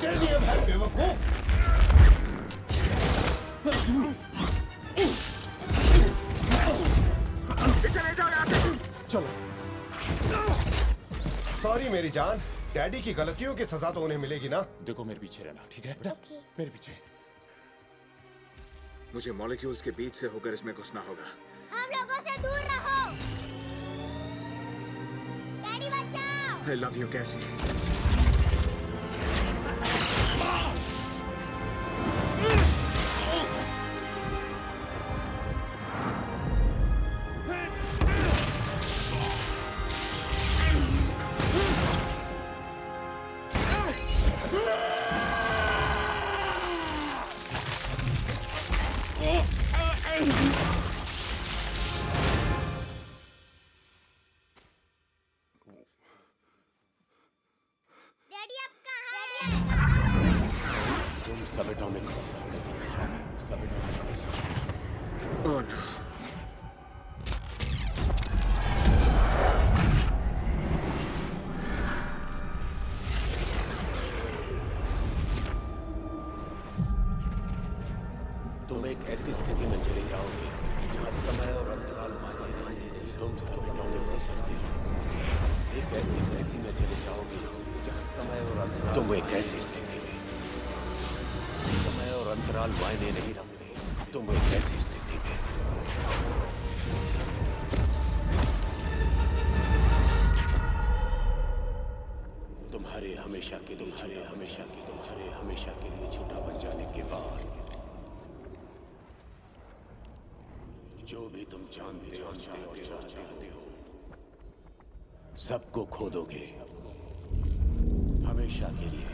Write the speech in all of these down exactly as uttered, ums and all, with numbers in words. चल दिया भाई बेवकूफ। चले जाओ यहाँ से। चलो। सॉरी मेरी जान, डैडी की गलतियों की सजा तो उन्हें मिलेगी ना। देखो मेरे पीछे रहना, ठीक है बेटा? okay. मेरे पीछे। मुझे मॉलिक्यूल्स के बीच से होकर इसमें घुसना होगा। हम लोगों से दूर रहो। डैडी बचाओ। आई लव यू कैसी। सबको खो दोगे हमेशा के लिए।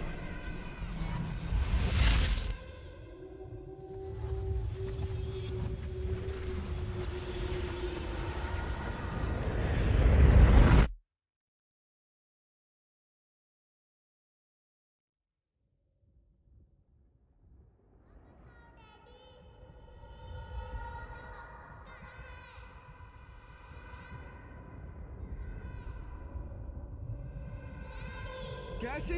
कैसी?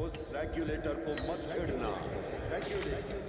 उस रेगुलेटर को मत छेड़ना। Regulator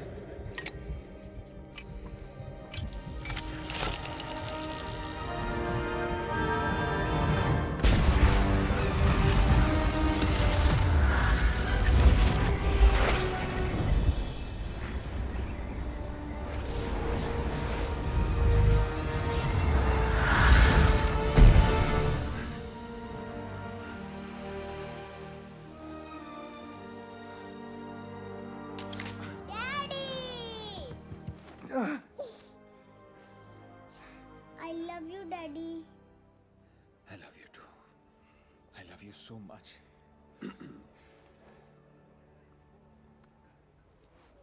so much.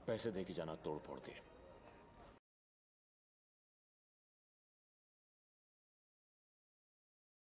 पैसे दे के जाना, तोड़ फोड़ के।